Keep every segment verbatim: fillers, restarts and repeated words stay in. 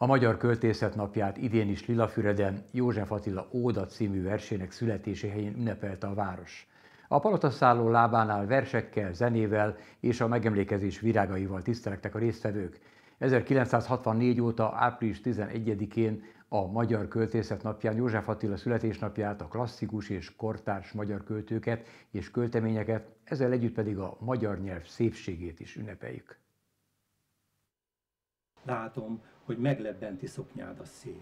A Magyar Költészet napját idén is Lilafüreden József Attila Óda című versének születésehelyén ünnepelte a város. A palotaszálló lábánál versekkel, zenével és a megemlékezés virágaival tisztelektek a résztvevők. ezerkilencszázhatvannégy óta április tizenegyedikén a Magyar Költészet napján, József Attila születésnapját, a klasszikus és kortárs magyar költőket és költeményeket, ezzel együtt pedig a magyar nyelv szépségét is ünnepeljük. Látom, hogy meglebbenti szoknyád a szél,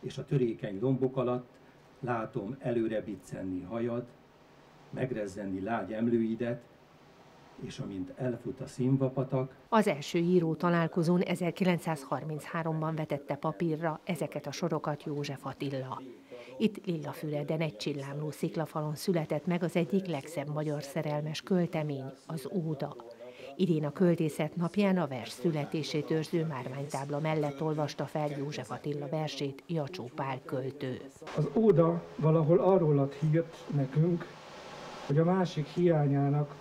és a törékeny dombok alatt látom előre biccenni hajad, megrezzenni lágy emlőidet, és amint elfut a színvapatak. Az első író találkozón ezerkilencszázharmincháromban vetette papírra ezeket a sorokat József Attila. Itt Lilafüreden egy csillámló sziklafalon született meg az egyik legszebb magyar szerelmes költemény, az Óda. Idén a Költészet napján a vers születését őrző márványtábla mellett olvasta fel József Attila versét Jacsó Pál költő. Az Óda valahol arról ad hírt nekünk, hogy a másik hiányának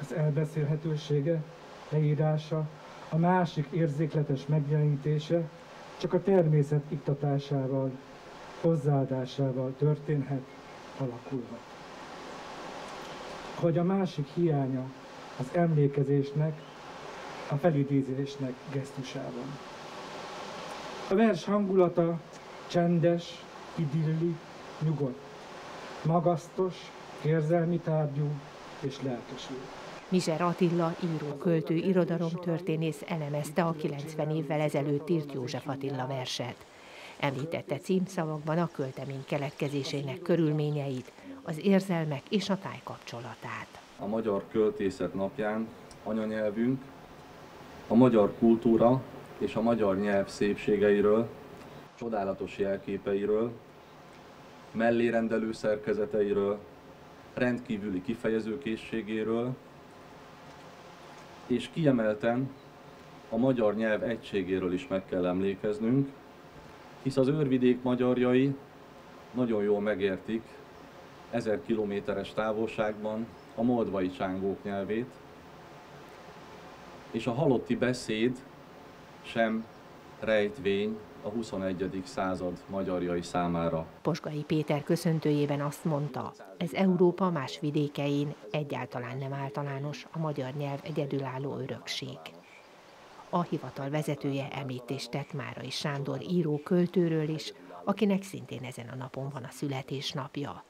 az elbeszélhetősége, leírása, a másik érzékletes megjelenítése csak a természet iktatásával, hozzáadásával történhet, alakulva. Hogy a másik hiánya az emlékezésnek, a felidézésnek gesztusában. A vers hangulata csendes, idilli, nyugodt, magasztos, érzelmi tárgyú és lelkesül. Mizer Attila, író, költő, irodalomtörténész elemezte a kilencven évvel ezelőtt írt József Attila verset. Említette címszavakban a költemény keletkezésének körülményeit, az érzelmek és a táj kapcsolatát. A Magyar Költészet napján anyanyelvünk, a magyar kultúra és a magyar nyelv szépségeiről, csodálatos jelképeiről, mellérendelő szerkezeteiről, rendkívüli kifejezőkészségéről, és kiemelten a magyar nyelv egységéről is meg kell emlékeznünk, hisz az Őrvidék magyarjai nagyon jól megértik ezer kilométeres távolságban a moldvai csángók nyelvét, és a halotti beszéd sem rejtvény a huszonegyedik század magyarjai számára. Posgai Péter köszöntőjében azt mondta, ez Európa más vidékein egyáltalán nem általános, a magyar nyelv egyedülálló örökség. A hivatal vezetője említést tett Márai Sándor író költőről is, akinek szintén ezen a napon van a születésnapja.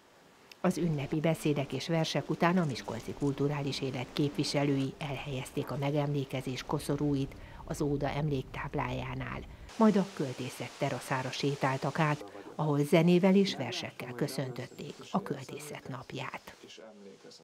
Az ünnepi beszédek és versek után a Miskolci Kulturális Élet képviselői elhelyezték a megemlékezés koszorúit az Óda emléktáblájánál, majd a költészet teraszára sétáltak át, ahol zenével és versekkel köszöntötték a Költészet napját.